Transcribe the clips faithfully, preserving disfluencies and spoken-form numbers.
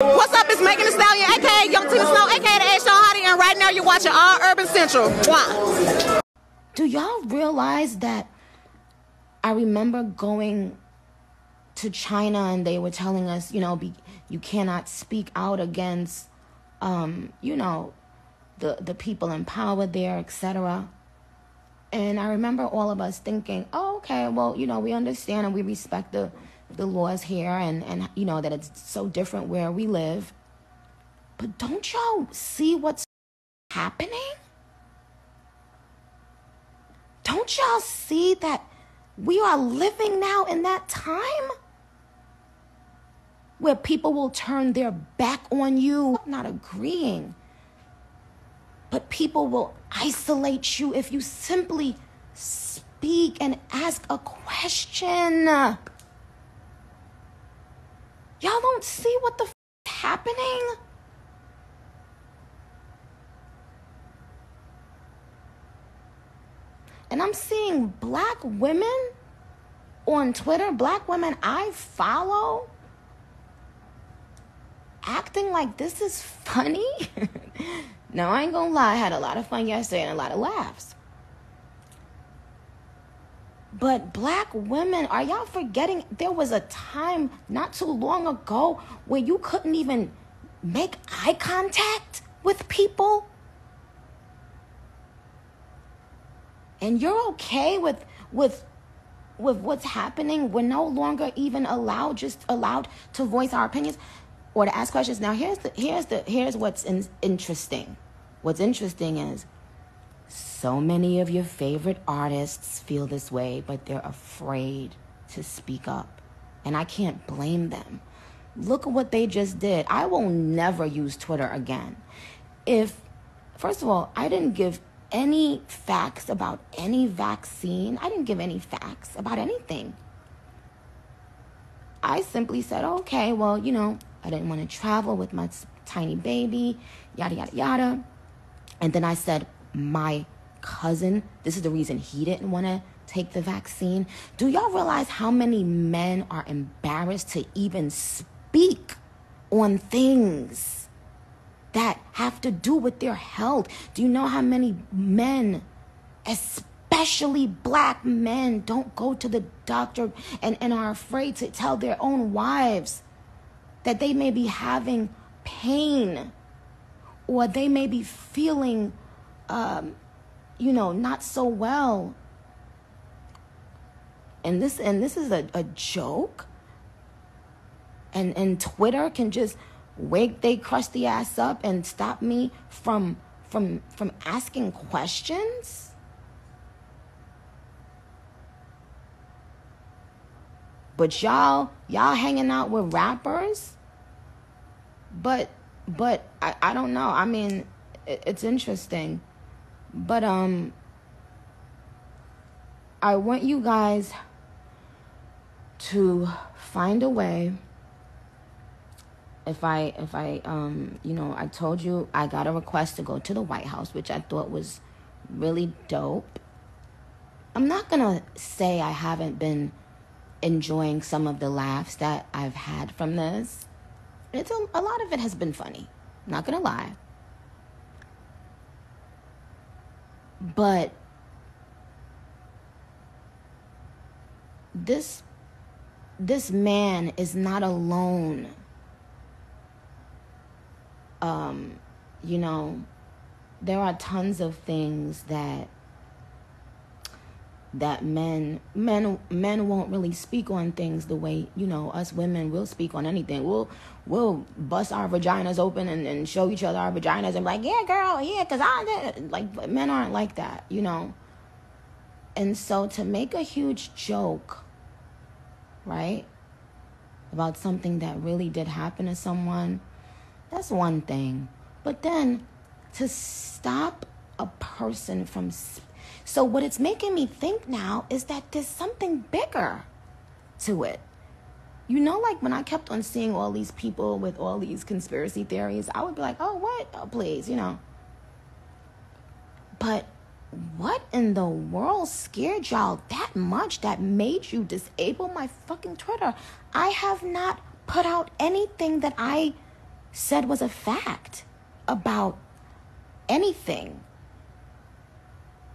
What's up? It's Megan Thee Stallion, aka Young Tina Snow, aka The Asian Hottie, and right now you're watching All Urban Central. Why? Do y'all realize that I remember going to China and they were telling us, you know, be, you cannot speak out against, um, you know, the, the people in power there, et cetera. And I remember all of us thinking, oh, okay, well, you know, we understand and we respect the the laws here and, and, you know, that it's so different where we live. But don't y'all see what's happening? Don't y'all see that we are living now in that time where people will turn their back on you? I'm not agreeing, but people will isolate you if you simply speak and ask a question. Y'all don't see what the f is happening? And I'm seeing black women on Twitter, black women I follow, acting like this is funny. Now, I ain't gonna lie, I had a lot of fun yesterday and a lot of laughs. But black women, are y'all forgetting there was a time not too long ago where you couldn't even make eye contact with people? And you're okay with with with what's happening. We're no longer even allowed, just allowed to voice our opinions or to ask questions. Now, here's the here's the here's what's in, interesting. What's interesting is so many of your favorite artists feel this way, but they're afraid to speak up. And I can't blame them. Look at what they just did. I will never use Twitter again. If, first of all, I didn't give any facts about any vaccine. I didn't give any facts about anything. I simply said, okay, well, you know, I didn't want to travel with my tiny baby, yada, yada, yada. And then I said, my cousin, this is the reason he didn't want to take the vaccine. Do y'all realize how many men are embarrassed to even speak on things that have to do with their health? Do you know how many men, especially black men, don't go to the doctor and, and are afraid to tell their own wives that they may be having pain or they may be feeling Um, you know, not so well? And this and this is a, a joke. And and Twitter can just wake they crusty ass up and stop me from from from asking questions. But y'all y'all hanging out with rappers. But but I, I don't know. I mean, it, it's interesting. But um, I want you guys to find a way. If I, if I, um, you know, I told you I got a request to go to the White House, which I thought was really dope. I'm not gonna say I haven't been enjoying some of the laughs that I've had from this. It's a, a lot of it has been funny. Not gonna lie. But this this man is not alone. Um, you know, there are tons of things that that men men men won't really speak on things the way, you know, us women will speak on anything. We'll we'll bust our vaginas open and, and show each other our vaginas and be like, yeah, girl, yeah, because I did. Like, men aren't like that, you know. And so to make a huge joke, right, about something that really did happen to someone, that's one thing. But then to stop a person from speaking. So what it's making me think now is that there's something bigger to it. You know, like when I kept on seeing all these people with all these conspiracy theories, I would be like, oh, what? Oh, please, you know. But what in the world scared y'all that much that made you disable my fucking Twitter? I have not put out anything that I said was a fact about anything.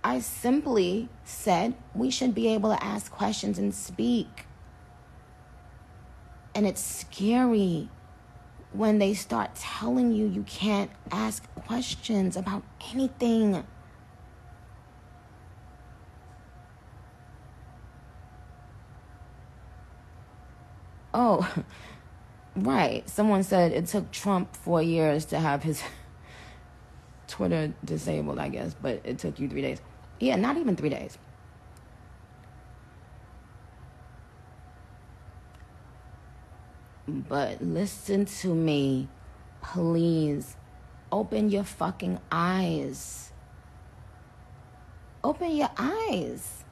I simply said we should be able to ask questions and speak. And it's scary when they start telling you you can't ask questions about anything. Oh, right. Someone said it took Trump four years to have his Twitter disabled, I guess, but it took you three days. Yeah, not even three days. But listen to me, please. Open your fucking eyes. Open your eyes.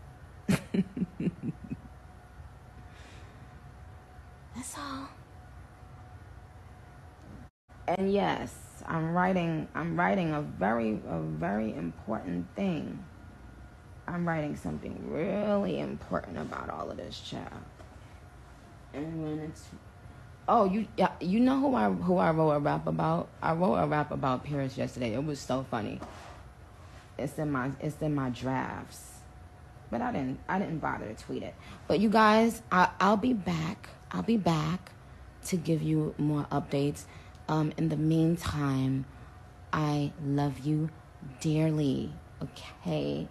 That's all. And yes, I'm writing I'm writing a very a very important thing. I'm writing something really important about all of this, child. And when it's Oh, you yeah, you know who I who I wrote a rap about? I wrote a rap about Paris yesterday. It was so funny. It's in my it's in my drafts. But I didn't I didn't bother to tweet it. But you guys, I I'll be back. I'll be back to give you more updates. Um, in the meantime, I love you dearly. Okay.